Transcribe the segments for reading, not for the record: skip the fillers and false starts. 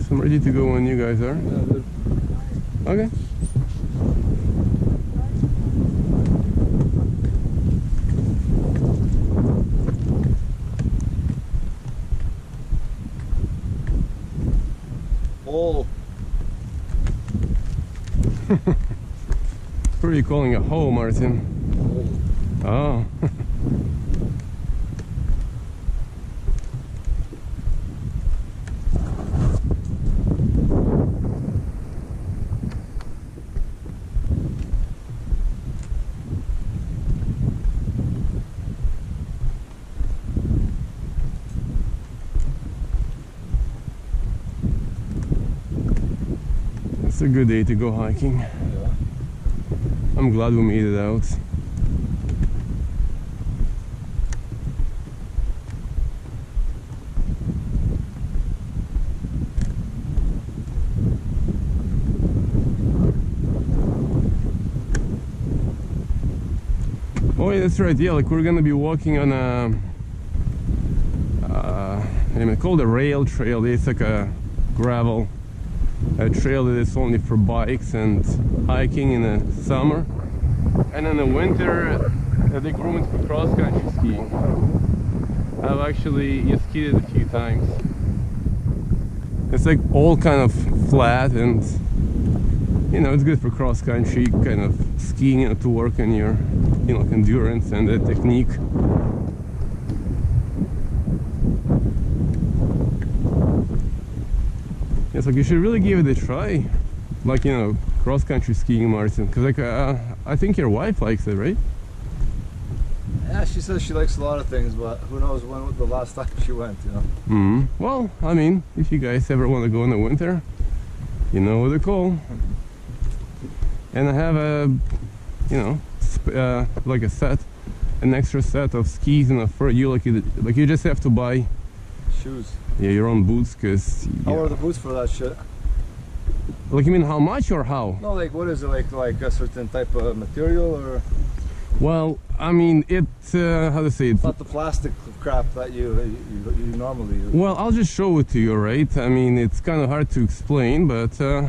guys. I'm ready to go when you guys are. Okay. Hole. What are you calling a hole, Martin? Hole. Oh. It's a good day to go hiking. Yeah. I'm glad we made it out. Oh yeah, that's right. Yeah, like we're gonna be walking on a rail trail. It's like a gravel. A trail that is only for bikes and hiking in the summer, and in the winter they groom it for cross-country skiing. I've actually skied it a few times. It's like all kind of flat, and you know, it's good for cross-country kind of skiing, you know, to work on your, you know, endurance and the technique. It's like you should really give it a try, like, you know, cross-country skiing, Martin, because like I think your wife likes it, right? Yeah, she says she likes a lot of things, but who knows when the last time she went, you know. Well, I mean, if you guys ever want to go in the winter, you know what to call. And I have a, you know, like a set, an extra set of skis and for you, like you just have to buy shoes. Yeah, your own boots, because... Yeah. How are the boots for that shit? Like, you mean how much or how? No, like, what is it, like a certain type of material, or...? Well, I mean, how to say it? It's not the plastic crap that you normally use. Well, I'll just show it to you, right? I mean, it's kind of hard to explain, but... there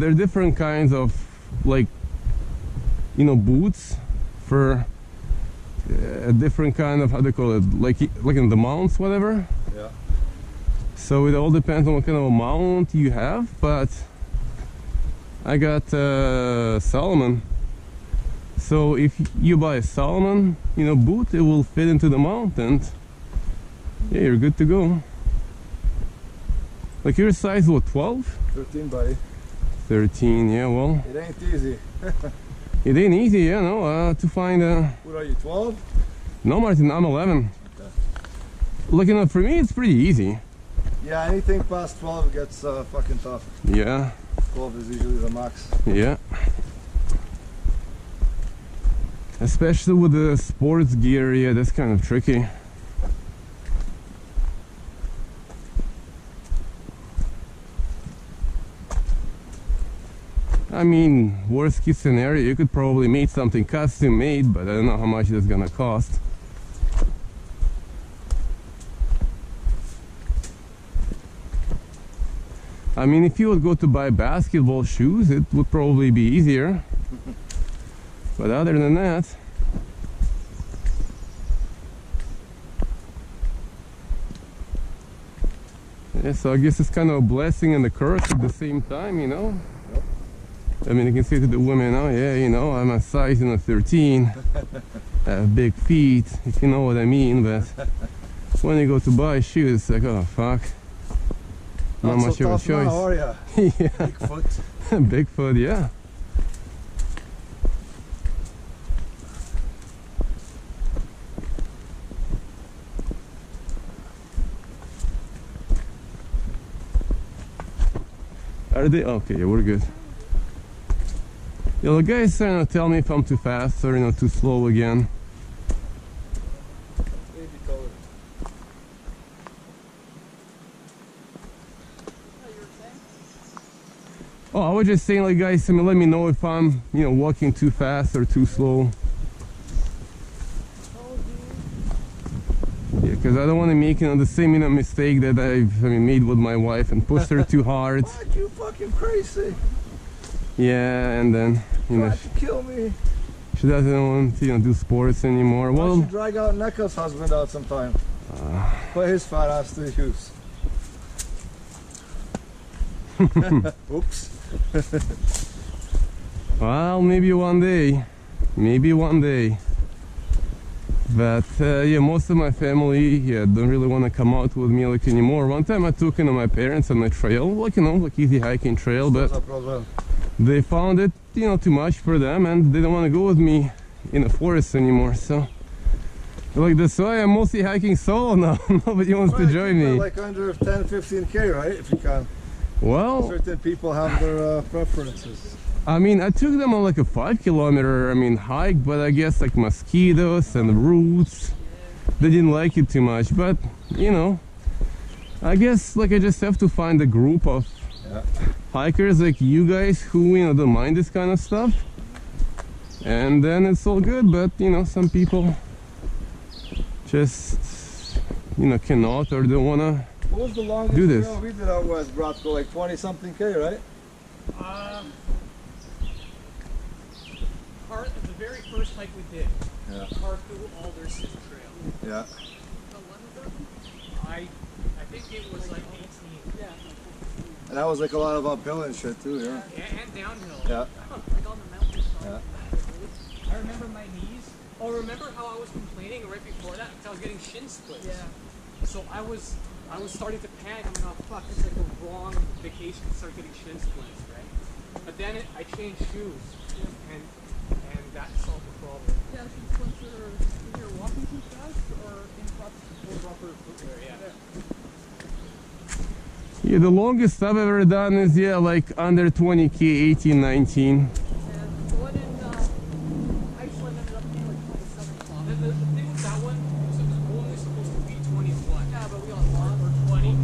are different kinds of, like, you know, boots for... a different kind of, how do you call it, like in the mounts, whatever. Yeah. So it all depends on what kind of a mount you have, but I got Salomon. So if you buy a Salomon, you know, boot, it will fit into the mount, and yeah, you're good to go. Like your size, what, 12? 13, buddy. 13, yeah, well. It ain't easy. It ain't easy, you know, to find a... What are you, 12? No, Martin, I'm 11. Okay. Look, you know, for me it's pretty easy. Yeah, anything past 12 gets fucking tough. Yeah. 12 is usually the max. Yeah. Especially with the sports gear, yeah, that's kind of tricky. I mean, worst case scenario, you could probably make something custom made, but I don't know how much that's gonna cost. I mean, if you would go to buy basketball shoes, it would probably be easier. But other than that... Yeah, so I guess it's kind of a blessing and a curse at the same time, you know? I mean, you can say to the women, oh yeah, you know, I'm a size, you know, 13, big feet, if you know what I mean, but when you go to buy shoes, it's like, oh fuck, not much so of a choice. Now, are ya? Yeah. Bigfoot. Bigfoot, yeah. Are they? Okay, we're good. You know, guys, you know, tell me if I'm too fast or, you know, too slow again. Oh, I was just saying, like, guys, I mean, let me know if I'm, you know, walking too fast or too slow. Yeah, because I don't want to make another similar mistake that I made with my wife and pushed her too hard. What, you fucking crazy? Yeah, and then you know, she kill me. She doesn't want to, you know, do sports anymore. Well, she drag out Neka's husband out sometime. Put his fat ass to the shoes. Oops. Well, maybe one day. Maybe one day. But yeah, most of my family don't really want to come out with me like anymore. One time I took my parents on a trail, like like easy hiking trail, but they found it, too much for them, and they don't want to go with me in the forest anymore. So, like that's why I'm mostly hiking solo now. Nobody wants to join me. Like under 10–15K, right? If you can. Well, certain people have their preferences. I mean, I took them on like a 5-kilometer, hike, but I guess like mosquitoes and roots, they didn't like it too much. But you know, I guess like I just have to find a group of hikers like you guys who don't mind this kind of stuff, and then it's all good. But you know, some people just cannot or don't wanna do this. What was the longest we did out west, Bratko? Like 20-something K, right? Part of the very first hike we did, Carcajou Alders Trail. Yeah. I think it was like 18. Yeah. And that was like a lot of uphill and shit too, yeah. Yeah, and downhill. Yeah. Like on the mountains. Yeah. I remember my knees. Oh, remember how I was complaining right before that? Because I was getting shin splints. Yeah. So I was starting to panic. I'm like, oh fuck, this is like the wrong vacation to start getting shin splints, right? But then I changed shoes. Yeah. And that solved the problem. Yeah, shin splints are either walking too fast or improper footwear, yeah. Yeah, the longest I've ever done is, yeah, like under 20K, 18, 19. And the one in Iceland ended up being like 27 kilometers. The thing with that one was it was only supposed to be 21. Yeah, but we got lost. Or 20.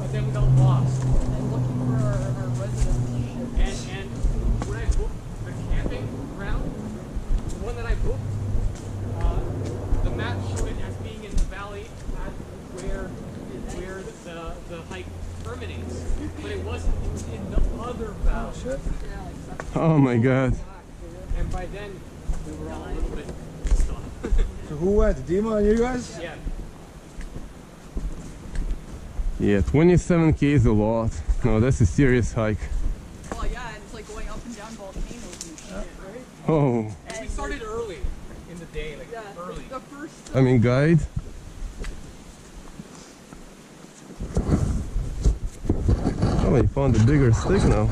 But then we got lost. And looking for our residence. And when I booked the camping ground, the one that I booked, the map showed it as being in the valley at where the hike terminates, but it wasn't. It was in the other valley. Oh my god. And by then, we were all a little bit stuck. So who went? Dima and you guys? Yeah. Yeah, 27K is a lot. No, that's a serious hike. Well, yeah, and it's like going up and down volcanoes and shit, right? Oh. And we started early in the day, like early. The first guide. Oh, he found a bigger stick now.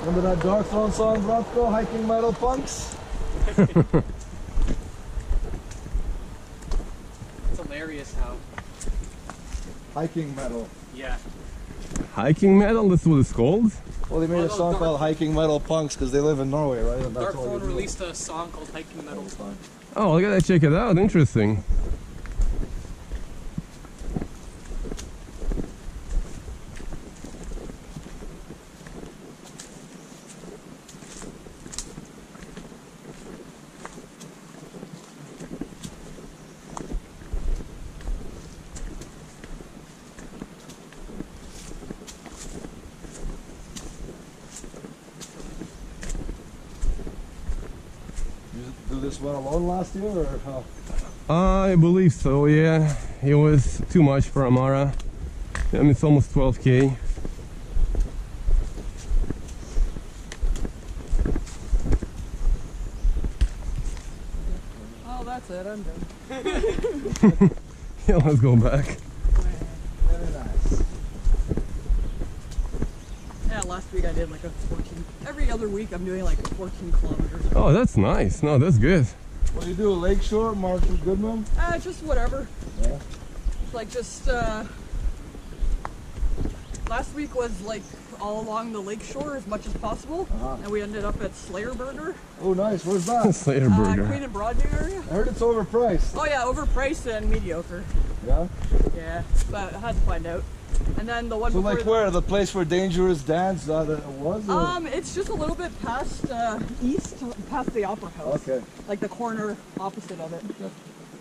Remember that Dark Throne song, Bratko, Hiking Metal Punks? It's hilarious how... Hiking metal. Yeah. Hiking metal? That's what it's called? Well, they made a song called Hiking Metal Punks because they live in Norway, right? And that's Dark Throne released a song called Hiking Metal Punks. Oh, I gotta check it out. Interesting. Went alone last year or how? I believe so, yeah. It was too much for Amara. I mean, it's almost 12K. Oh, that's it, I'm done. Yeah, let's go back. Very nice. Yeah, last week I did like a 14. Every other week I'm doing like 14 kilometers. Oh, that's nice. No, that's good. What do you do? Lakeshore, Marshall Goodman? Just whatever. Yeah. Like just Last week was like all along the lake shore as much as possible, and we ended up at Slayer Burger. Oh nice, where's that? Slayer Burger. Queen and Broadview area. I heard it's overpriced. Oh yeah, overpriced and mediocre. Yeah? Yeah, but I had to find out. And then the one. So like where? The place where Dangerous Dance was? Or? It's just a little bit past east, past the Opera House. Okay. Like the corner opposite of it. Okay.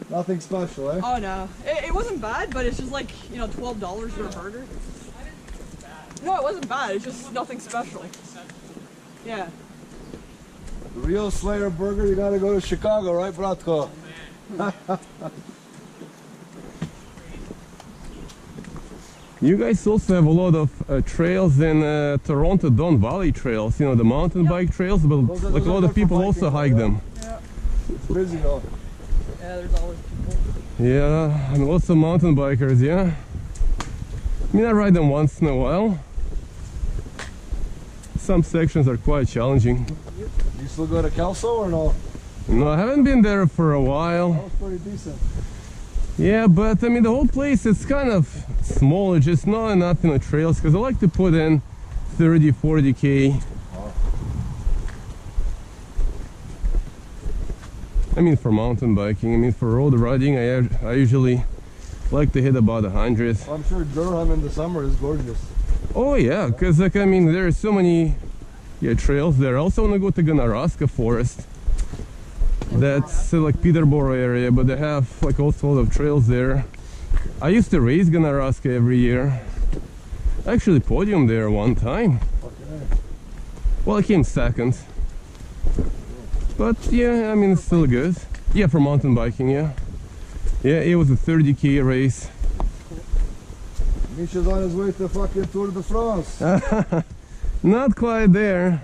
Nothing special, eh? Oh no, it wasn't bad, but it's just like, you know, $12 or harder. No, it wasn't bad. It's just nothing special. Yeah. The real Slayer Burger, you gotta go to Chicago, right, Bratko? Oh, man. You guys also have a lot of trails in Toronto, Don Valley trails, you know, the mountain bike trails, but like a lot of people also hike them. Yeah. It's busy though. Yeah, there's always people. Yeah, and lots of mountain bikers, yeah. I mean, I ride them once in a while. Some sections are quite challenging. You still go to Kelso or no? No, I haven't been there for a while. That was pretty decent. Yeah, but I mean, the whole place is kind of small, it's just not enough, you know, trails, because I like to put in 30, 40k. Wow. I mean, for mountain biking, I mean, for road riding, I usually like to hit about 100. I'm sure Durham in the summer is gorgeous. Oh yeah, because like, I mean, there are so many trails there. I also want to go to Ganaraska Forest. That's like Peterborough area, but they have like all sorts of trails there. I used to race Ganaraska every year. I actually podiumed there one time. Okay. Well, I came second. But yeah, I mean, it's still good. Yeah, for mountain biking, yeah. Yeah, it was a 30k race. Misha's on his way to fucking Tour de France. Not quite there.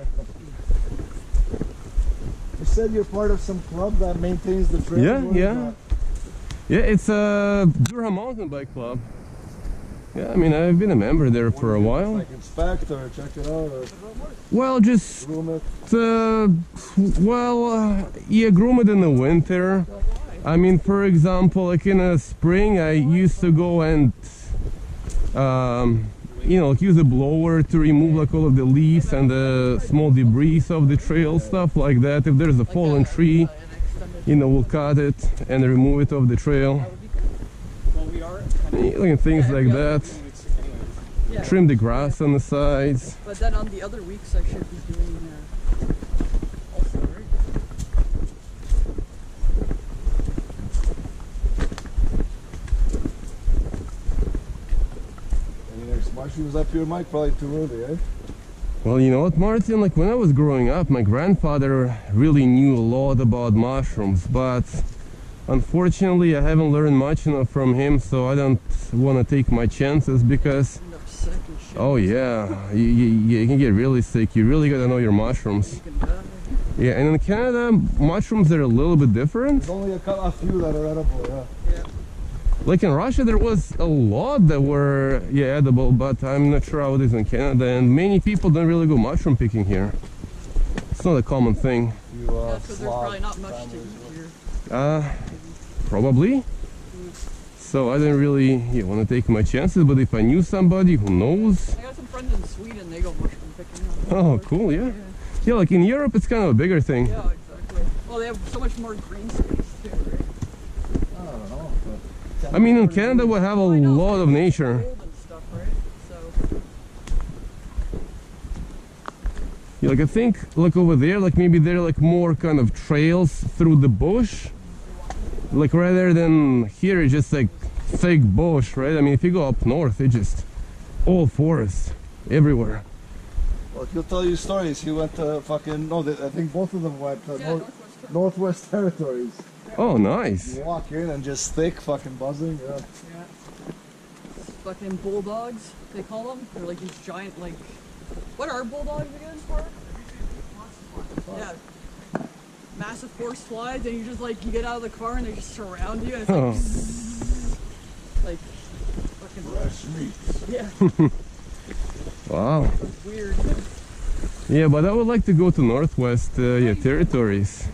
You said you're part of some club that maintains the trail. Yeah, yeah. Yeah, it's a Durham Mountain Bike Club. Yeah, I mean, I've been a member there for a while. Like inspect or check it out? Or well, just... groom it? Yeah, groom it in the winter. I mean, for example, like in the spring, I used to go and, you know, like use a blower to remove like all of the leaves and the small debris of the trail, stuff like that. If there's a fallen tree, you know, we'll cut it and remove it off the trail. And things like that. Trim the grass on the sides. But then on the other weeks, I should be doing. She was up your mic probably too early, eh? Well, you know what, Martin, like when I was growing up, my grandfather really knew a lot about mushrooms, but unfortunately I haven't learned much enough from him, so I don't want to take my chances because... Oh yeah, you can get really sick, you really gotta know your mushrooms. Yeah, and in Canada, mushrooms are a little bit different. There's only a few that are edible, yeah. Like in Russia, there was a lot that were edible, but I'm not sure how it is in Canada, and many people don't really go mushroom picking here. It's not a common thing. Yeah, so there's probably not much to eat here. Probably. So I didn't really want to take my chances, but if I knew somebody who knows... I got some friends in Sweden, they go mushroom picking. Oh, cool, yeah. Yeah, like in Europe, it's kind of a bigger thing. Yeah, exactly. Well, they have so much more green space too, right? I mean, in Canada we have a lot of nature. Yeah, like I think, like over there, like maybe there are like more kind of trails through the bush, like rather than here it's just like fake bush, right? I mean, if you go up north, it's just all forests everywhere. Well, he'll tell you stories. He went to fucking I think both of them went to Northwest Territories. Oh, nice. You walk in and just thick, fucking buzzing, yeah. Fucking bulldogs, they call them. They're like these giant, like... What are bulldogs again for? Yeah. Massive force flies, and you just like, you get out of the car and they just surround you, and it's like... Oh. Bzzz, like, fucking... Fresh meat. Yeah. Wow. It's weird. Yeah, but I would like to go to Northwest Territories.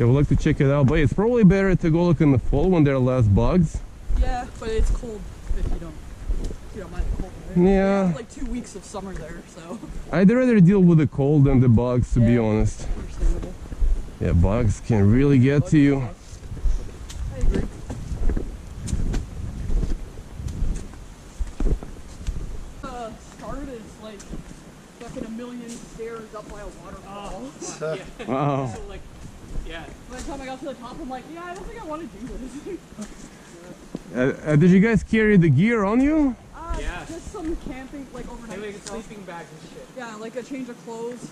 I would like to check it out, but it's probably better to go look in the fall when there are less bugs. Yeah, but it's cold if you don't mind the cold, right? Yeah. It's like 2 weeks of summer there, so. I'd rather deal with the cold than the bugs, to be honest. Understandable. Yeah, bugs can really get to you. I agree. Started like fucking a million stairs up by a waterfall. Oh, yeah. Wow. So, like, yeah. By the time I got to the top, I'm like, yeah, I don't think I want to do this. Did you guys carry the gear on you? Yeah. Just some camping, like overnight stuff. Sleeping bags and shit. Yeah, like a change of clothes.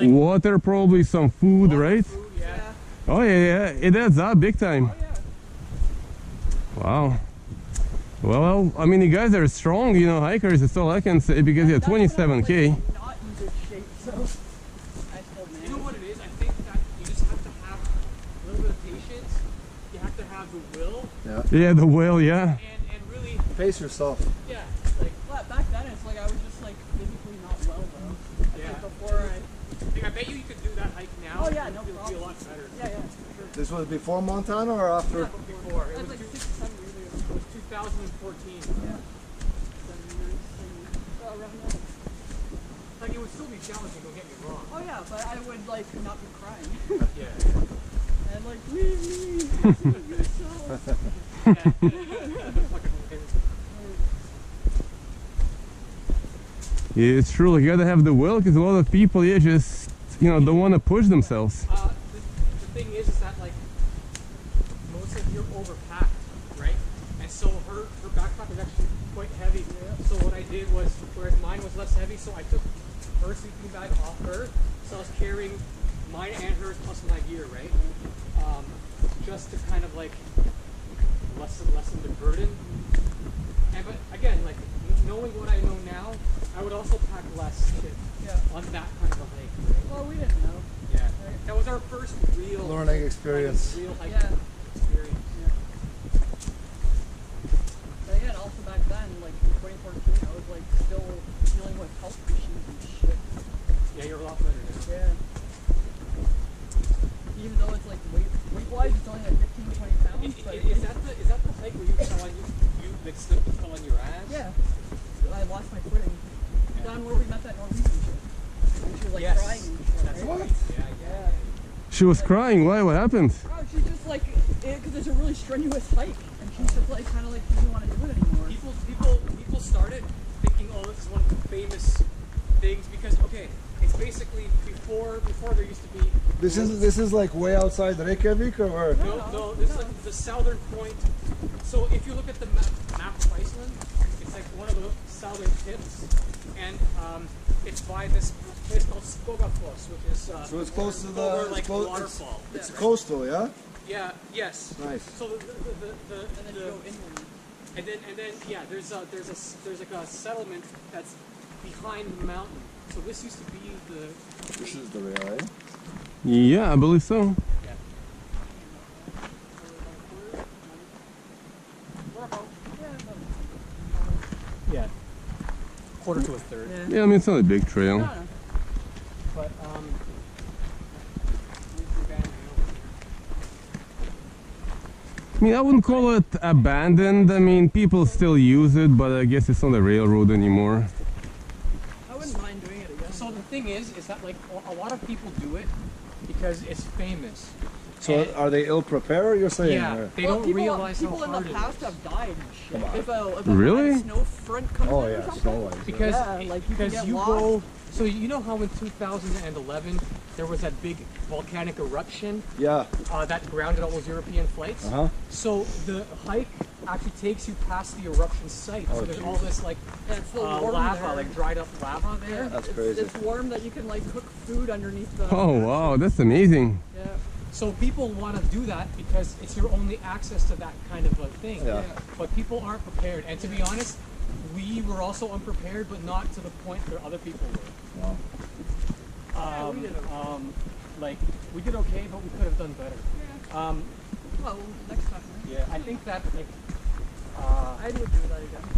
Like, water, probably some food, right? Food, yeah. Oh yeah, yeah, it adds up big time. Oh, yeah. Wow. Well, I mean, you guys are strong, you know, hikers. That's all I can say, because you're 27K. Like, not in good shape, so I still manage. You know what it is? I think that you just have to have a little bit of patience. You have to have the will. Yeah. Yeah, the will. Yeah. And really pace yourself. Yeah. Like back then, it's like I was just like physically not well though. Yeah. Like, before I bet you could do that hike now. Oh yeah, no problem. It would be a lot better. Yeah, yeah. For sure. This was before Montana or after? Yeah, before. It was like 6 7 years. It was 2014. Yeah. Like, it would still be challenging, don't get me wrong. Oh yeah, but I would like not be crying. Yeah. And like, leave me, leave yourself. Yeah, it's true. You gotta have the will, because a lot of people, yeah, just, you know, don't want to push themselves. The thing is that, like, most of you're overpacked. So her backpack was actually quite heavy. Yeah. So what I did was, whereas mine was less heavy, so I took her sleeping bag off her. So I was carrying mine and hers plus my gear, right? Just to kind of like lessen the burden. And but again, like knowing what I know now, I would also pack less shit on that kind of a hike. Right? Well, we didn't know. Yeah, right. That was our first real learning experience. Real hiking experience. Again, also back then, like in 2014, I was like still dealing with health issues and shit. Yeah, you're a lot better now. Yeah. Even though it's like weight-wise, it's only like 15 to 20 pounds. Is that the hike where you fell on you slipped and fell on your ass? Yeah. I lost my footing. Yeah. Down where we met that Norwegian chick. And she was like crying and shit. That's right? What? Yeah. She was crying. Why? What happened? Oh, she's just like, because it's a really strenuous hike. She's just like, kind of like, doesn't want to do it anymore. People started thinking, oh, this is one of the famous things because, okay, it's basically before there used to be. This is like way outside Reykjavik, or no, this is like the southern point. So if you look at the map of Iceland, it's like one of the southern tips, and it's by this place called Skógafoss, which is so it's close to the like waterfall. It's coastal, yeah. Yeah. Yes. Nice. So the and then you go inland. And then yeah, there's like a settlement that's behind the mountain. So this used to be the. This is the rail, eh? Yeah, I believe so. Yeah. Yeah. Quarter to a third. Yeah, I mean it's not a big trail. Yeah. But I mean, I wouldn't call it abandoned. I mean, people still use it, but I guess it's not a railroad anymore. I wouldn't mind doing it again. So the thing is that like a lot of people do it because it's famous. So and are they ill-prepared? You're saying? Yeah, or? They don't realize how hard it is. People in the past have died and shit. If a really? Snow front comes in or something. Snow because like you can get lost. Go. So you know how in 2011. There was that big volcanic eruption that grounded all those European flights. So the hike actually takes you past the eruption site. So there's all this like lava, like dried up lava there. That's crazy. It's warm that you can like cook food underneath the... Oh wow, that's amazing. Yeah. So people want to do that because it's your only access to that kind of a thing. Yeah. But people aren't prepared. And to be honest, we were also unprepared, but not to the point where other people were. Wow. Yeah, we did okay. Like we did okay, but we could have done better. Yeah. Well, next time. Yeah, I think that like I would do that again.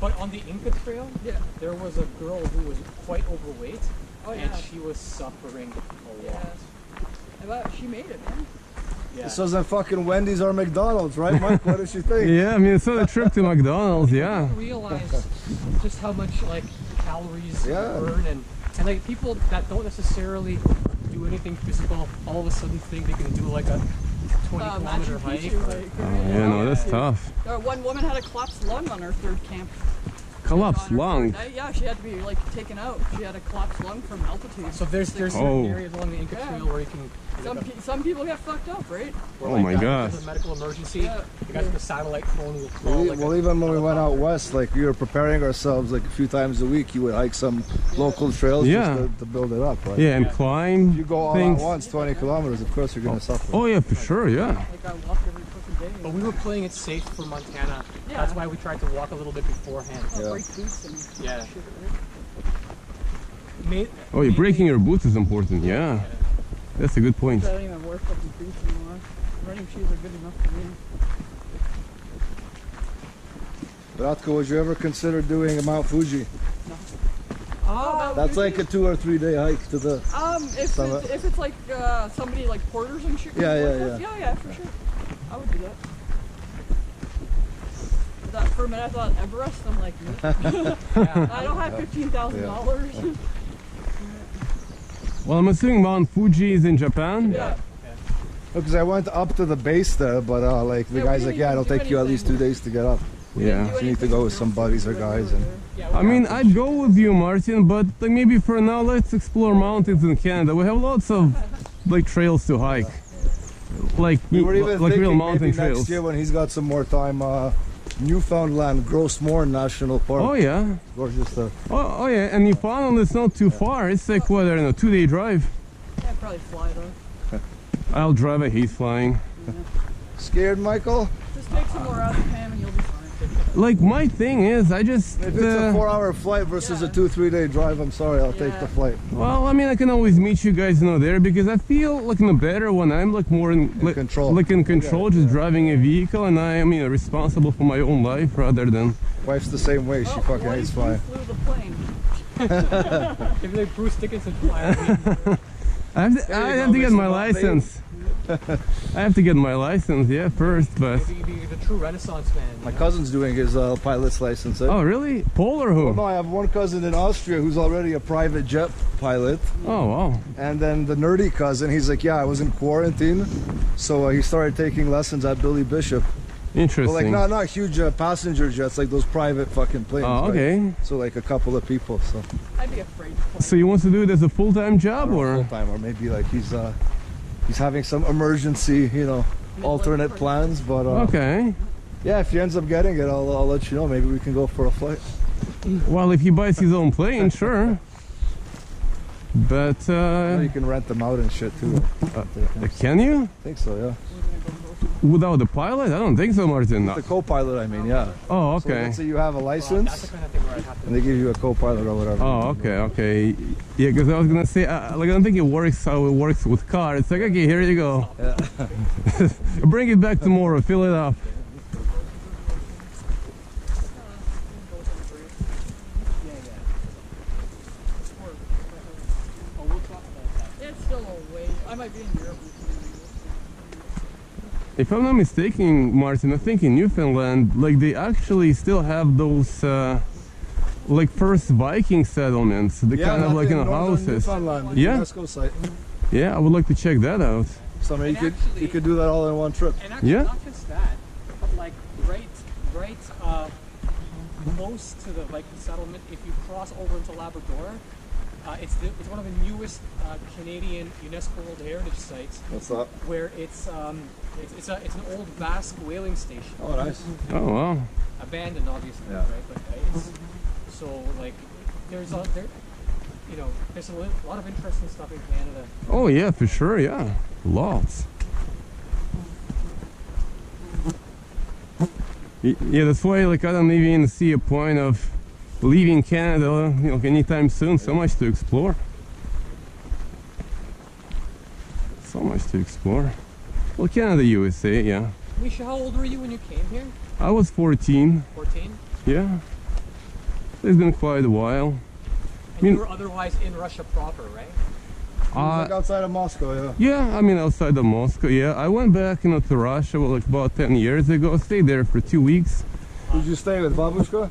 But on the Inca Trail, there was a girl who was quite overweight, and she was suffering a lot. Yeah. But she made it, man. Yeah. So then fucking Wendy's or McDonald's, right, Mike? What does she think? Yeah, I mean, it's not a trip to McDonald's, yeah. I didn't realize just how much, like, calories burn, and like, people that don't necessarily do anything physical all of a sudden think they can do, like, a 20-kilometer hike. Yeah, no, that's tough. One woman had a collapsed lung on her third camp. Collapsed lung? Yeah, she had to be, like, taken out. She had a collapsed lung from altitude. So there's an area along the Inca Trail where you can... Some people get fucked up, right? Oh my gosh. There's a medical emergency. You guys have a satellite phone. Well, even when we went out west, like, we were preparing ourselves, like, a few times a week. You would hike some local trails just to build it up, right? Yeah, and climb. You go all at once, 20 kilometers, of course you're going to suffer. Oh yeah, for sure, yeah. Like, I walked every fucking day. But we were playing it safe for Montana. That's why we tried to walk a little bit beforehand. Yeah. Oh, you're breaking your boots is important, yeah. That's a good point. I don't even wear fucking boots anymore. Running shoes are good enough for me. Ratko, would you ever consider doing a Mount Fuji? No. Oh, that's like a 2 or 3 day hike to the summit. If it's like somebody like porters and shit. Yeah, for sure. I would do that. That for a minute I thought Everest. I'm like, I don't have $15,000. Well, I'm assuming Mount Fuji is in Japan. Yeah. Because I went up to the base there, but like the guy's like, yeah, it'll take you at least 2 days to get up. Yeah. You need to go with some buddies or guys. And I mean, I'd go with you, Martin, but like maybe for now, let's explore mountains in Canada. We have lots of like trails to hike, like real mountain trails. Next year when he's got some more time, Newfoundland, Gros Morne National Park. Oh yeah. Gorgeous stuff. Oh yeah, and Newfoundland is not too far. It's like what, I don't know, 2 day drive. Yeah, probably fly though. I'll drive. I hate flying. Yeah. Scared, Michael? Just take some more Azepam and you'll be fine. Like my thing is, I just. If it's a 4 hour flight versus a 2-3 day drive, I'm sorry, I'll take the flight. Well, I mean, I can always meet you guys there because I feel like better when I'm like more in control. Like in control, just driving a vehicle, and I'm responsible for my own life rather than. Wife's the same way. She fucking hates flying. Flew the plane. If they Bruce Dickinson flying. I have to get my license. I have to get my license, yeah, first, but... Maybe you're the true Renaissance man. My cousin's doing his pilot's license. Oh, really? Pole or who? Well, no, I have one cousin in Austria who's already a private jet pilot. Oh, wow. And then the nerdy cousin, he's like, yeah, I was in quarantine, so he started taking lessons at Billy Bishop. Interesting. But like, not huge passenger jets, like those private fucking planes. Oh, okay. Right? So like a couple of people, so... I'd be afraid to fly. So you want to do it as a full-time job, or...? Full-time, or maybe like he's having some emergency, you know, alternate plans, but okay. Yeah, if he ends up getting it, I'll let you know. Maybe we can go for a flight. Well, if he buys his own plane, sure. But you can rent them out and shit too. Can you? I think so, yeah. Without the pilot? I don't think so, Martin. With the co-pilot, I mean, yeah. Oh, okay. So let's say you have a license, that's the kind of thing where I have to... and they give you a co-pilot or whatever. Oh, okay, okay. Yeah, because I was gonna say, like, I don't think it works how it works with cars. It's like, okay, here you go. Yeah. Bring it back tomorrow. Fill it up. It's still a way. I might be in Europe. If I'm not mistaken, Martin, I think in Newfoundland, like, they actually still have those, like, first Viking settlements, the kind of, like, in houses. Yeah? Site. Yeah, I would like to check that out. So, I mean, you could do that all in one trip. And actually, not just that, but, like, right close to the Viking settlement, if you cross over into Labrador, it's one of the newest Canadian UNESCO World Heritage Sites. What's that? Where it's an old Basque whaling station. Oh, nice. Oh, wow. Abandoned, obviously, right? But so, like, there's a lot of interesting stuff in Canada. Oh, yeah, for sure, yeah. Lots. Yeah, that's why, like, I don't even see a point of leaving Canada, you know, anytime soon. So much to explore. So much to explore. Well, Canada, USA, yeah. Misha, how old were you when you came here? I was 14. 14? Yeah. It's been quite a while. And you were otherwise in Russia proper, right? Like outside of Moscow, yeah. Yeah, I mean outside of Moscow, yeah. I went back, you know, to Russia like about 10 years ago. Stayed there for 2 weeks. Did you stay with Babushka?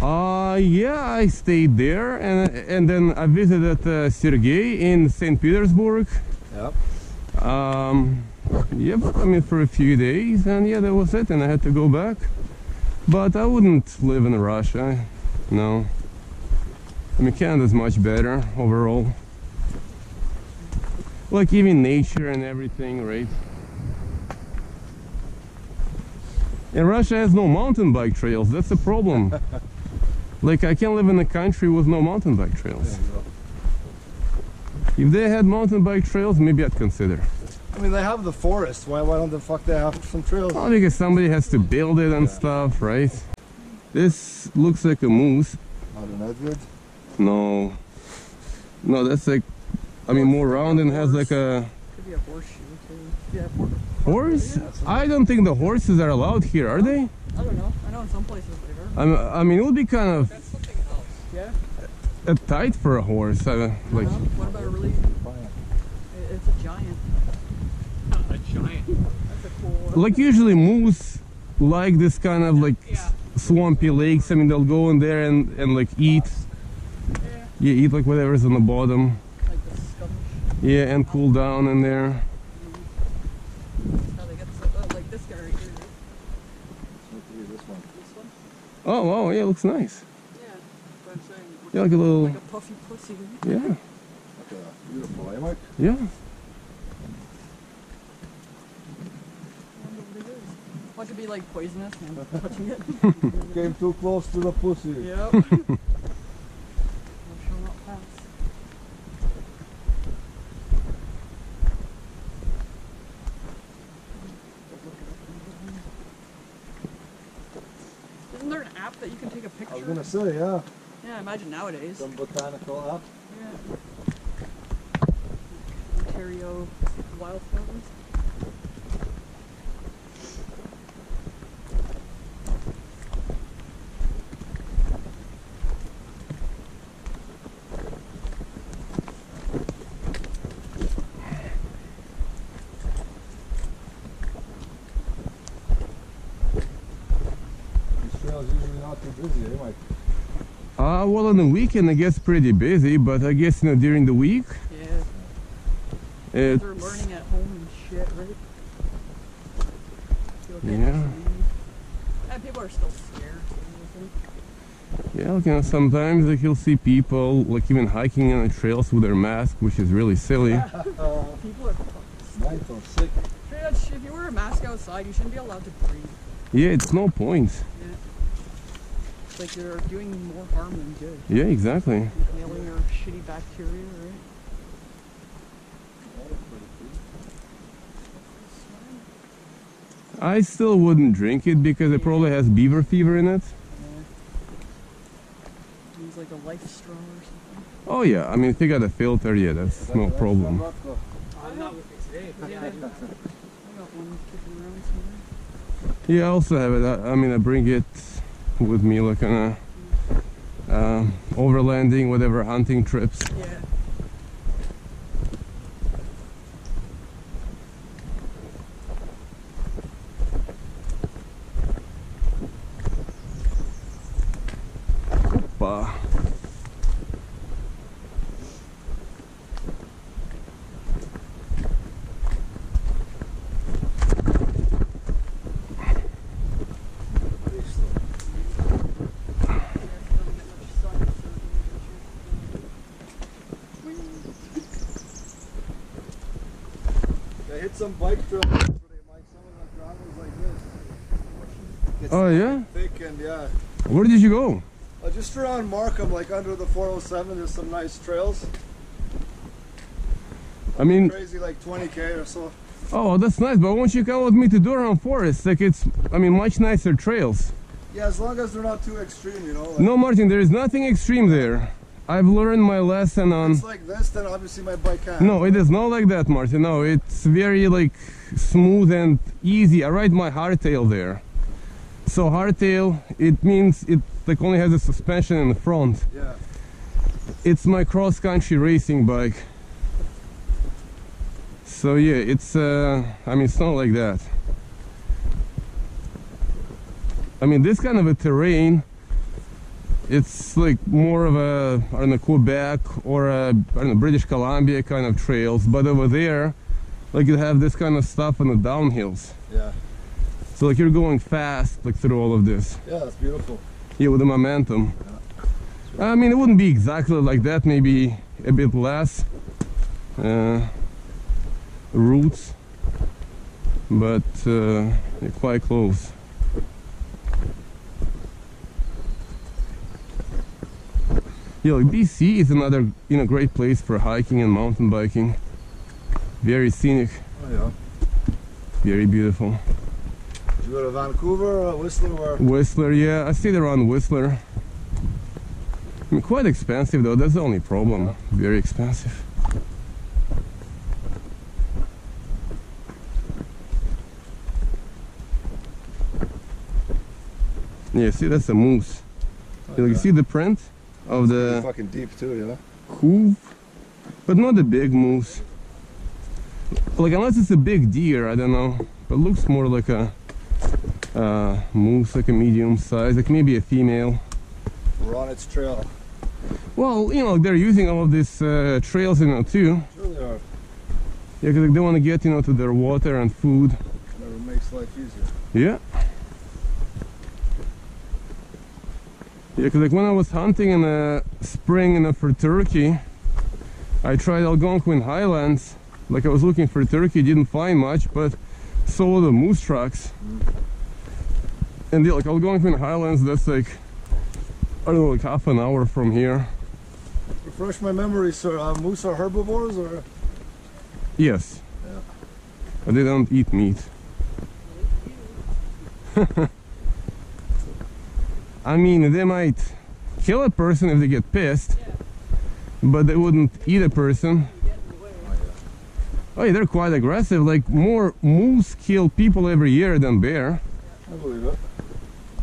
Yeah, I stayed there, and then I visited Sergei in St. Petersburg. Yep. Yep, I mean for a few days, and yeah, that was it, and I had to go back. But I wouldn't live in Russia, no. I mean, Canada's much better overall. Like even nature and everything, right? And Russia has no mountain bike trails, that's a problem. Like, I can't live in a country with no mountain bike trails. If they had mountain bike trails, maybe I'd consider. I mean, they have the forest, why don't the fuck they have some trails? Oh, because somebody has to build it and stuff, right? This looks like a moose. Not an edward? No. No, that's like, I mean, more round and has like a... Could be a horseshoe too. Yeah, horse? I don't think the horses are allowed here, are they? I don't know. I know in some places they are. I mean, it would be kind of... That's something else, yeah? Tight for a horse. Like... What about a really... It's a giant. A giant. That's a cool one. Like usually moose like this kind of like swampy lakes. I mean, they'll go in there and like eat. Yeah. You eat like whatever's on the bottom. Like the scum. Yeah, and cool down in there. Oh wow, yeah, it looks nice. Yeah, but I'm saying, yeah, like a little... Like a puffy pussy. Yeah. Like a beautiful hammock. Yeah. What could be like poisonous and touching it? Came too close to the pussy. Yep. I shall not pass. Isn't there an app that you can take a picture? I was gonna say, yeah. Yeah, I imagine nowadays. Some botanical app. Yeah. Ontario wildflowers. Well, on the weekend it gets pretty busy, but I guess, you know, during the week. Yeah. It's... They're learning at home and shit, right? Yeah. And people are still scared. Yeah, like, you know, sometimes like you'll see people like even hiking on the trails with their mask, which is really silly. People are fucking sick. Pretty much, if you wear a mask outside, you shouldn't be allowed to breathe. Yeah, it's no point. Yeah. Like you're doing more harm than good. Yeah, exactly. You're nailing your shitty bacteria, right? I still wouldn't drink it because it probably has beaver fever in it. Yeah. Use like a life straw or something. Oh yeah, I mean if you got a filter, yeah, that's no problem. I'm not with it today. I got one kicking around somewhere. Yeah, I also have it. I mean I bring it with me, like on a overlanding, whatever, hunting trips. Yeah. Opa. Some bike trails yesterday, Mike. Some of the gravel's like this. It's thick and Where did you go? Just around Markham, like under the 407. There's some nice trails. I mean, crazy, like 20k or so. Oh, that's nice. But won't you come with me to Durham Forest? Like it's, I mean, much nicer trails. Yeah, as long as they're not too extreme, you know. Like, no, Martin, there is nothing extreme there. I've learned my lesson on... If it's like this, then obviously my bike can't. No, it is not like that, Martin. No, it's very like smooth and easy. I ride my hardtail there. So hardtail, it means it like only has a suspension in the front. Yeah. It's my cross-country racing bike. So yeah, it's I mean, it's not like that. I mean, this kind of a terrain, it's like more of a, I don't know, Quebec or a, I don't know, British Columbia kind of trails, but over there, like, you have this kind of stuff on the downhills. Yeah. So like, you're going fast, like, through all of this. Yeah, that's beautiful. Yeah, with the momentum. Yeah. I mean, it wouldn't be exactly like that, maybe a bit less routes, but quite close. Yeah, like BC is another, you know, great place for hiking and mountain biking. Very scenic. Oh yeah. Very beautiful. Did you go to Vancouver or Whistler? Or? Whistler, yeah. I stayed around Whistler. I mean, quite expensive though, that's the only problem. Yeah. Very expensive. Yeah, see, that's a moose. Oh, yeah. You see the print of the fucking deep too, yeah. Hoof, but not a big moose. Like, unless it's a big deer, I don't know. But it looks more like a moose, like a medium size, like maybe a female. We're on its trail. Well, you know, they're using all of these trails, you know, too. Sure they are. Yeah, because like, they want to get, you know, to their water and food. That makes life easier. Yeah. Yeah, because like when I was hunting in the spring, you know, for turkey, I tried Algonquin Highlands. Like, I was looking for turkey, didn't find much, but so were the moose tracks. Mm. And yeah, like Algonquin Highlands, that's like, I don't know, like half an hour from here. Refresh my memory, sir. Moose are herbivores, or? Yes. Yeah. But they don't eat meat. I mean, they might kill a person if they get pissed, yeah, but they wouldn't eat a person. Oh yeah, they're quite aggressive. Like, more moose kill people every year than bear. I believe it.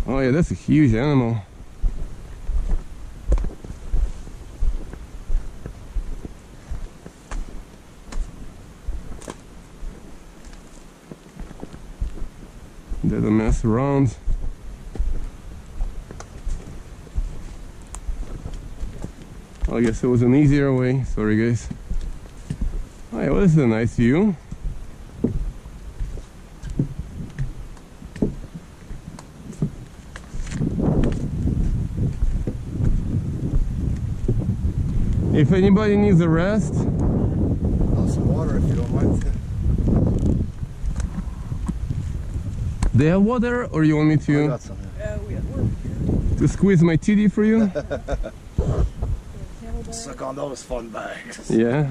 Oh yeah, that's a huge animal. They don't mess around. Well, I guess it was an easier way. Sorry, guys. Oh, yeah, well, this is a nice view. If anybody needs a rest, I'll some water if you don't mind. Do you have water, or you want me to? I got some, yeah. We have water here. To squeeze my titty for you? Suck on those fun bags. Yeah.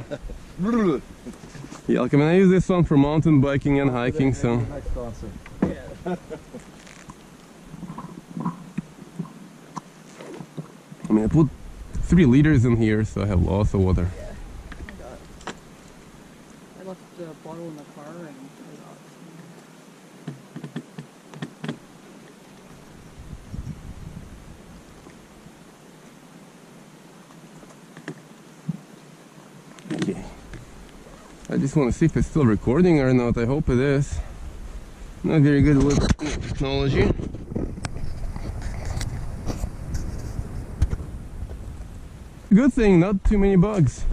Yeah, like, I mean, I use this one for mountain biking and hiking, so. Next concert. Yeah. I mean, I put 3 liters in here, so I have lots of water. Yeah. I left the bottle in the car and. I just want to see if it's still recording or not. I hope it is. Not very good with technology. Good thing, not too many bugs.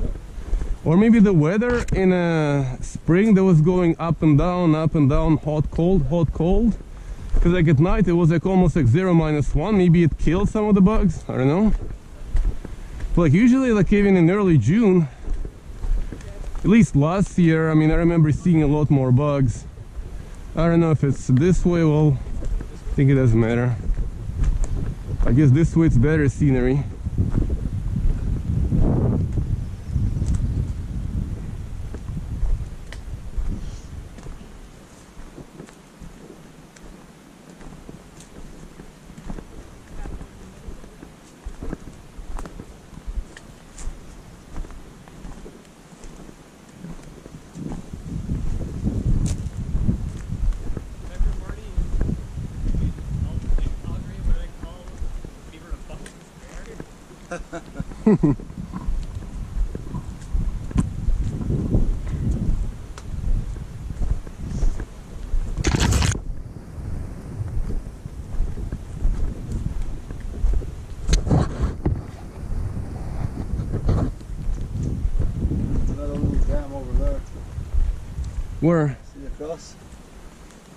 Or maybe the weather in spring that was going up and down, hot, cold. Because like at night it was like almost like 0 minus 1. Maybe it killed some of the bugs. I don't know. But like usually, like even in early June. At least last year, I mean, I remember seeing a lot more bugs. I don't know if it's this way, well, I think it doesn't matter. I guess this way it's better scenery. Where? See the cross?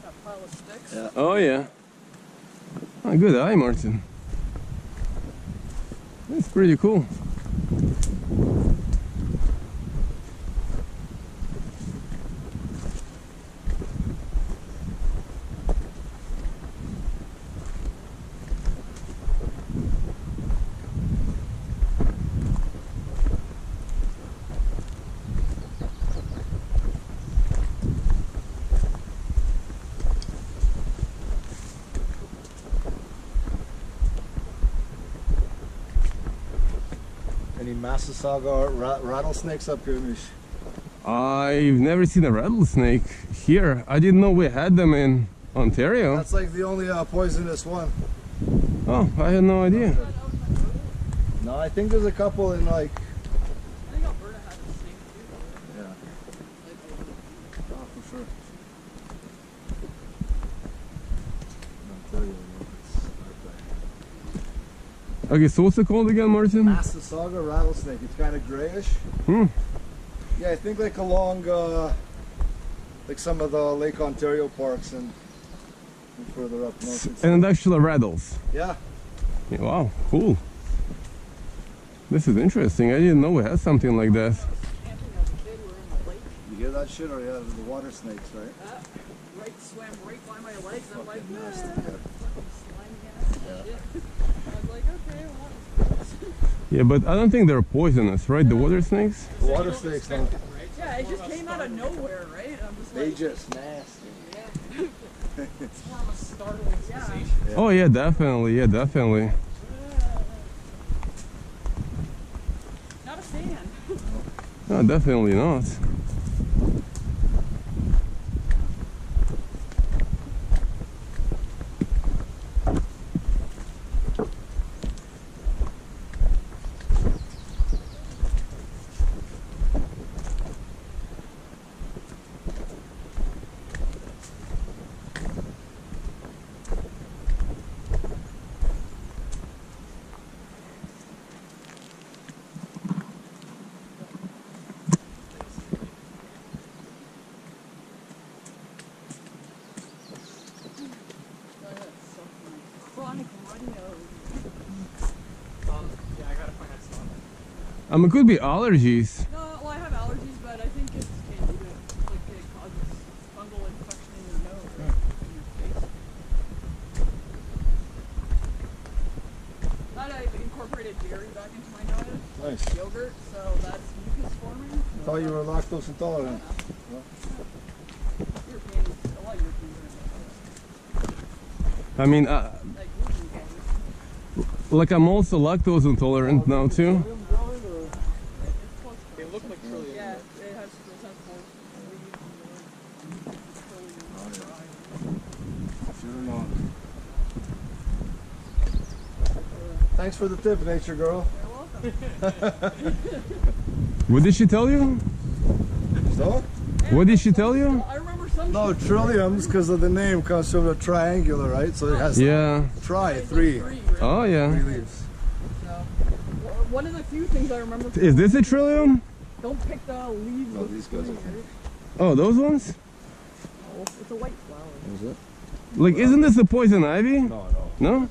That pile of sticks? Yeah. Oh yeah. Oh, good eye, Martin. That's pretty cool. Massasauga rattlesnakes up here, Mish? I've never seen a rattlesnake here. I didn't know we had them in Ontario. That's like the only poisonous one. Oh, I had no idea. No, I think there's a couple in like... I think Alberta had a snake too. Yeah. Oh, for sure. Ontario. Okay, so what's it called again, Martin? Massasauga rattlesnake. It's kind of grayish. Hmm. Yeah, I think like along like some of the Lake Ontario parks and further up north. And it actually rattles. Yeah. Yeah. Wow, cool. This is interesting. I didn't know we had something like that. You hear that shit, or yeah, the water snakes, right? Right, swam right by my legs. I'm like, yeah. Yeah, but I don't think they're poisonous, right? The water snakes? The water snakes, no. Yeah, it just came out of nowhere, right? I'm just like, they just nasty. Yeah. It's more of a startling sensation. Yeah. Oh, yeah, definitely. Yeah, definitely. Not a fan. No, definitely not. It could be allergies. No, well, I have allergies, but I think it's candy, but like it causes fungal infection in your nose or in your face. But I've incorporated dairy back into my diet. Nice. Yogurt, so that's mucus forming. I thought you were lactose intolerant. Yeah. Europeans, a lot of Europeans are intolerant. I mean, like I'm also lactose intolerant now too. Thanks for the tip, nature girl. You're welcome. What did she tell you? So? What did she tell you? I remember something. No, trilliums, because of the name, comes from a triangular, right? So it has three. Right? Oh, yeah. 3 leaves. So, one of the few things I remember. Is this a trillium? Don't pick the leaves. No, these guys are here. Oh, those ones? No, it's a white flower. Is it? Like, isn't this a poison ivy? No, no. No?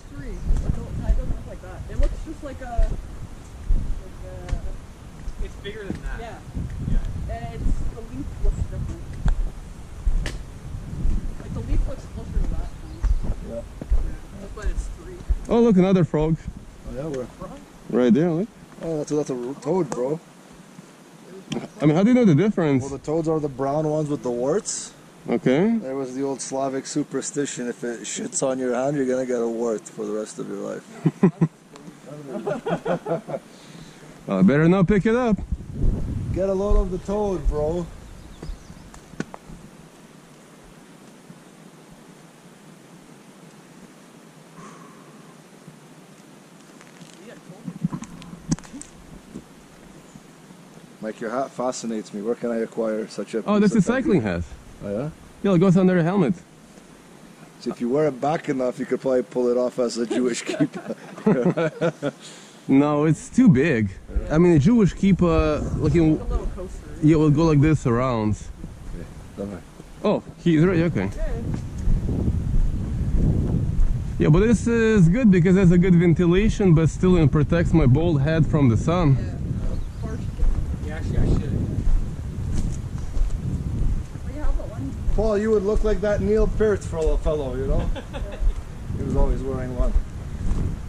It's bigger than that. Yeah. Yeah. It's the leaf looks different. Like the leaf looks closer to that. Yeah. Yeah. But it's 3. Oh look, another frog. Oh yeah, we're frog. Right there, look. Oh, that's a toad, bro. I mean, how do you know the difference? Well, the toads are the brown ones with the warts. Okay. There was the old Slavic superstition: if it shits on your hand, you're gonna get a wart for the rest of your life. I better not pick it up. Get a load of the toad, bro. Mike, your hat fascinates me. Where can I acquire such a piece? Oh, that's a cycling hat. Oh, yeah? Yeah, it goes under a helmet. So if you wear it back enough, you could probably pull it off as a Jewish kippah. No, it's too big. I mean, a Jewish kippah, like, it will go like this around. Давай. Oh, he's right, okay. Yeah, but this is good because there's a good ventilation, but still it protects my bald head from the sun. Yeah, actually I should. Paul, you would look like that Neil Peart fellow, you know? He was always wearing one.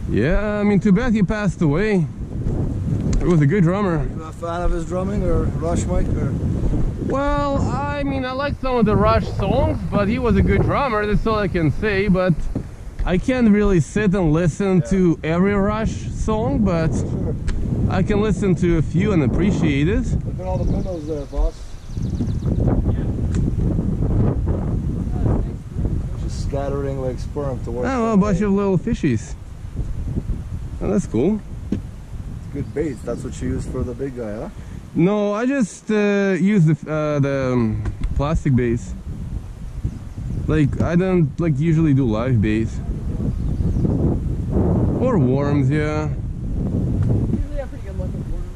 Yeah, I mean, too bad he passed away. He was a good drummer. Are you a fan of his drumming or Rush, Mike? Or? Well, I mean, I like some of the Rush songs, but he was a good drummer, that's all I can say, but I can't really sit and listen to every Rush song, but I can listen to a few and appreciate it. Look at all the windows there, boss. Scattering like sperm towards a bunch of little fishies. Oh, that's cool. It's good bait. That's what you use for the big guy, huh? No, I just use the plastic baits. Like I don't like usually do live baits or worms. Yeah. Usually have pretty good luck with worms.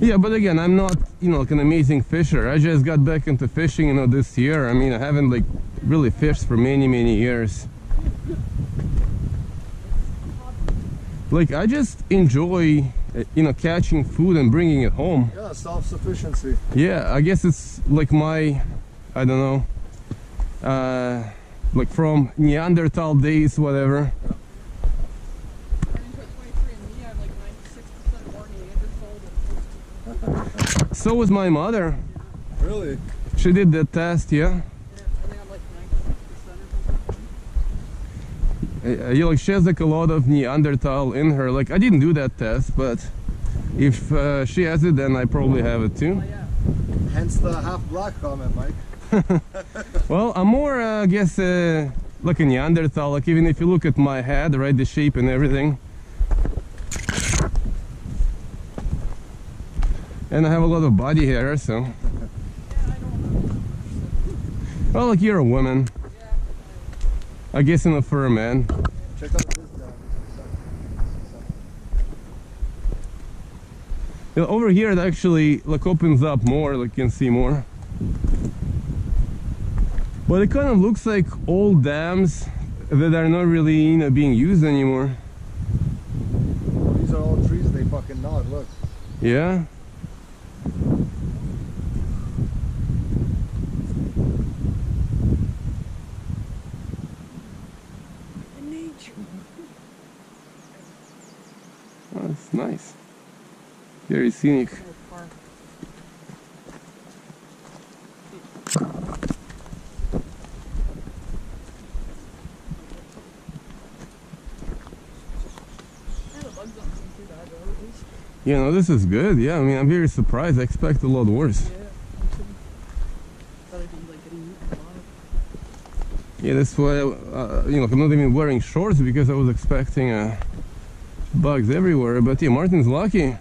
Yeah, but again, I'm not, you know, like an amazing fisher. I just got back into fishing, you know, this year. I mean, I haven't like really fished for many years. Like I just enjoy, you know, catching food and bringing it home. Yeah, self-sufficiency. Yeah, I guess it's like my, I don't know, like from Neanderthal days, whatever. Yeah. So was my mother. Really? She did the test, yeah. I think I'm like 96% or something. Like she has like a lot of Neanderthal in her. Like I didn't do that test, but if she has it, then I probably have it too. Oh, yeah. Hence the half black comment, Mike. Well, I'm more, I guess, like a Neanderthal. Like even if you look at my head, right, the shape and everything. And I have a lot of body hair, so. Yeah, I don't know. Well, like you're a woman. Yeah. I guess in a fur, man. Check out this guy. Yeah, over here, it actually like opens up more. Like you can see more. But it kind of looks like old dams that are not really, you know, being used anymore. These are all trees. They fucking nod. Look. Yeah. That's nice. Very scenic. You know, this is good. Yeah, I mean, I'm very surprised. I expect a lot worse. Yeah, that's why, you know, I'm not even wearing shorts because I was expecting bugs everywhere, but yeah, Martin's lucky.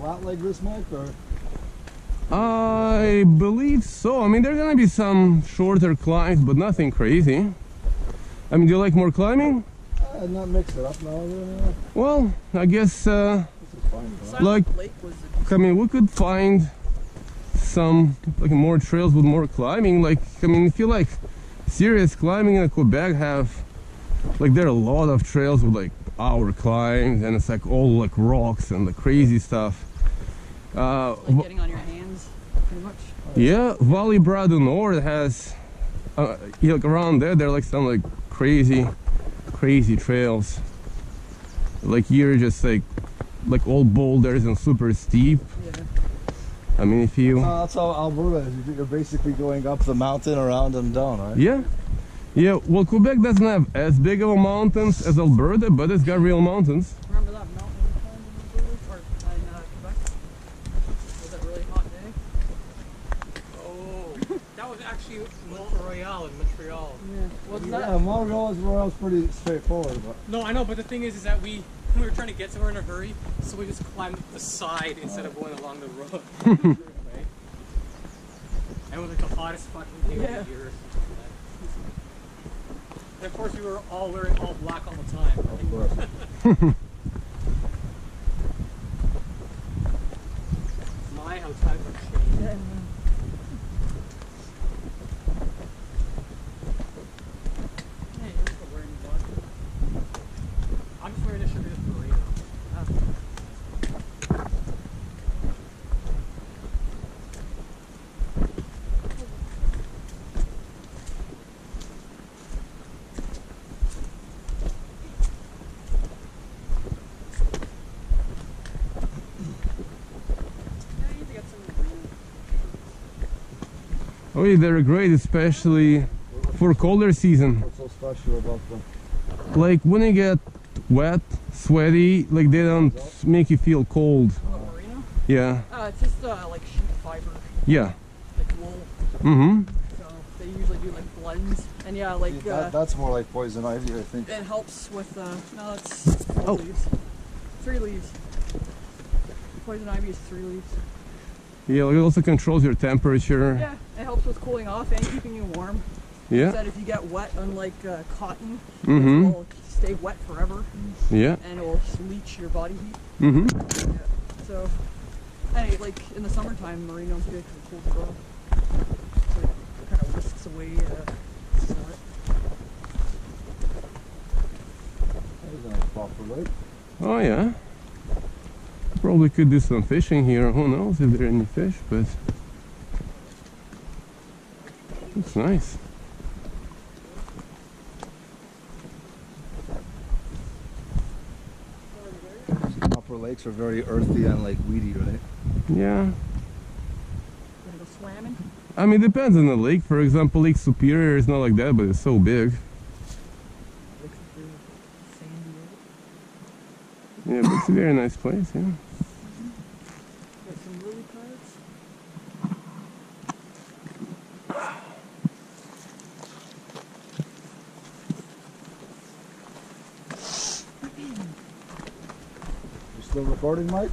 Flat like this, Mike? Or? I believe so. I mean, there are gonna be some shorter climbs, but nothing crazy. I mean, do you like more climbing? Not mix it up now. Well, I guess like I mean, we could find some like more trails with more climbing. Like I mean, if you like serious climbing in Quebec, have like there are a lot of trails with like hour climbs, and it's like all like rocks and the crazy stuff. Like getting on your hands, pretty much. Yeah, Valley Bras du Nord has, you know, like around there, there are like some like crazy trails. Like you're just like all boulders and super steep. Yeah. I mean, if you. That's how Alberta is. You're basically going up the mountain, around and down, right? Yeah. Yeah, well, Quebec doesn't have as big of a mountains as Alberta, but it's got real mountains. Remember that mountain in Alberta, or in Quebec? Was that really hot day? Oh, that That was actually Mont Royal in Montreal. Yeah, well, Mont Royal is pretty straightforward. But no, I know, but the thing is that we were trying to get somewhere in a hurry, so we just climbed up the side instead of going along the road. That was like the hottest fucking day of the year. And of course, we were all wearing all black all the time. Of course. My, how times are changing. Oh, they're great, especially for colder season. What's so special about them? Like when they get wet, sweaty, like they don't make you feel cold. Oh, merino? Yeah. It's just like sheep fiber. Yeah. Like wool. Mm-hmm. So they usually do like blends, and yeah, like that's more like poison ivy, I think. It helps with no, it's leaves. 3 leaves. Poison ivy is 3 leaves. Yeah, like it also controls your temperature. Yeah, it helps with cooling off and keeping you warm. Yeah. So that if you get wet, unlike cotton, it will stay wet forever. Yeah. And it will leach your body heat. Mm-hmm. Yeah. So, anyway, like in the summertime, merino's good for cold grow. So it kind of whisks away sweat. That was a nice proper lake. Oh yeah. Probably could do some fishing here, who knows if there are any fish, but it's nice. Upper lakes are very earthy and like weedy, right? Yeah. I mean, it depends on the lake. For example, Lake Superior is not like that, but it's so big. Yeah, but it's a very nice place, yeah. Recording, Mike?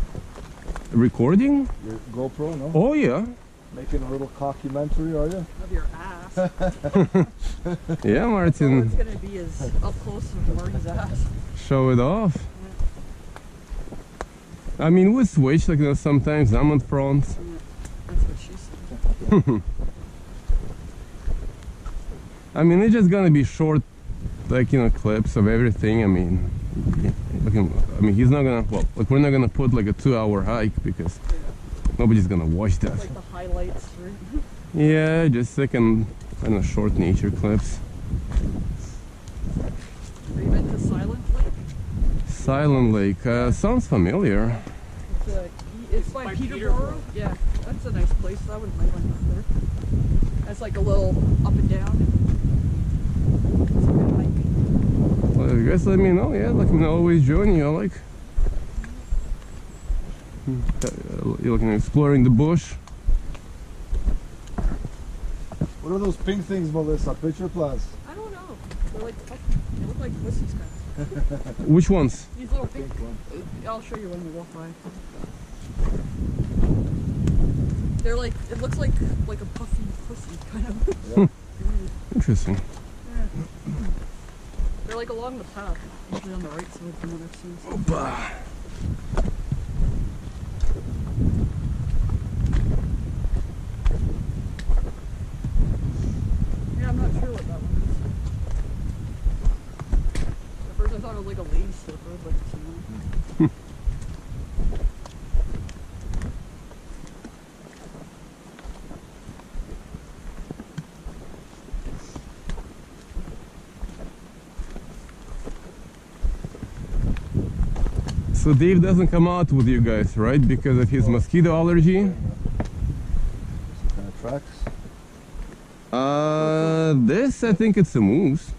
Recording? Your GoPro, no? Oh, yeah. Making a little documentary, are you? Of your ass. Yeah, Martin. All it's going to be is up close to Martin's ass. Show it off. Yeah. I mean, we switch, like, you know, sometimes I'm on front. Yeah. That's what she said. I mean, it's just going to be short, like, you know, clips of everything, I mean. Yeah. I mean, he's not gonna, well, like we're not gonna put like a 2-hour hike because nobody's gonna watch that. Like the highlights, right? Yeah, just like in, I don't know, short nature clips. Are you meant to Silent Lake? Silent Lake, sounds familiar. It's by Peterborough. Yeah, that's a nice place. I wouldn't mind going up there. That's like a little up and down. It's a good hike. I guess let me know, yeah, like I'm always join you, like you're looking at exploring the bush. What are those pink things, Melissa? Picture plants? I don't know. They're like, they look like pussies kind of. Which ones? These little pink ones. I'll show you when we walk by. They're like, it looks like a puffy pussy kind of. Yeah. Interesting. Yeah. They're like along the path, usually on the right side from what I've seen. Opa! Yeah, I'm not sure what that one is. At first I thought it was like a lady slipper, but it's not. So Dave doesn't come out with you guys, right? Because of his mosquito allergy? Some kind of tracks? This, I think it's a moose.